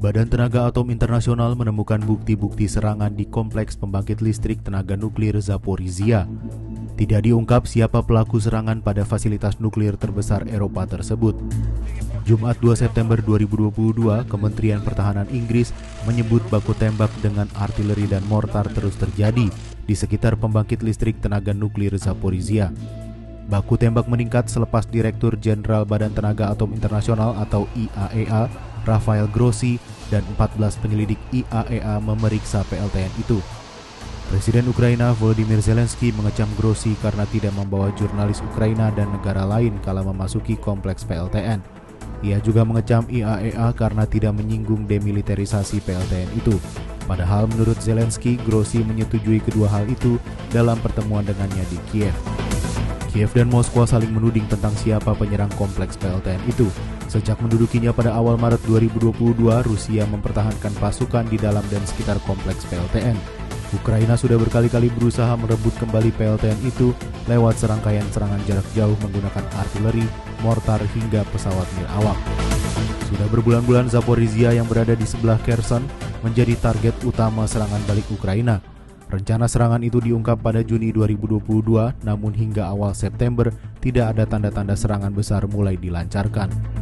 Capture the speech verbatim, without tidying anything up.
Badan Tenaga Atom Internasional menemukan bukti-bukti serangan di kompleks pembangkit listrik tenaga nuklir Zaporizhia. Tidak diungkap siapa pelaku serangan pada fasilitas nuklir terbesar Eropa tersebut. Jumat dua September dua ribu dua puluh dua, Kementerian Pertahanan Inggris menyebut baku tembak dengan artileri dan mortar terus terjadi di sekitar pembangkit listrik tenaga nuklir Zaporizhia. Baku tembak meningkat selepas Direktur Jenderal Badan Tenaga Atom Internasional atau I A E A, Rafael Grossi, dan empat belas penyelidik I A E A memeriksa P L T N itu. Presiden Ukraina Volodymyr Zelenskyy mengecam Grossi karena tidak membawa jurnalis Ukraina dan negara lain kala memasuki kompleks P L T N. Ia juga mengecam I A E A karena tidak menyinggung demilitarisasi P L T N itu. Padahal menurut Zelenskyy, Grossi menyetujui kedua hal itu dalam pertemuan dengannya di Kiev. Kiev dan Moskwa saling menuding tentang siapa penyerang kompleks P L T N itu. Sejak mendudukinya pada awal Maret dua ribu dua puluh dua, Rusia mempertahankan pasukan di dalam dan sekitar kompleks P L T N. Ukraina sudah berkali-kali berusaha merebut kembali P L T N itu lewat serangkaian serangan jarak jauh menggunakan artileri, mortar, hingga pesawat mirawak. Sudah berbulan-bulan Zaporizhia yang berada di sebelah Kherson menjadi target utama serangan balik Ukraina. Rencana serangan itu diungkap pada Juni dua ribu dua puluh dua, namun hingga awal September tidak ada tanda-tanda serangan besar mulai dilancarkan.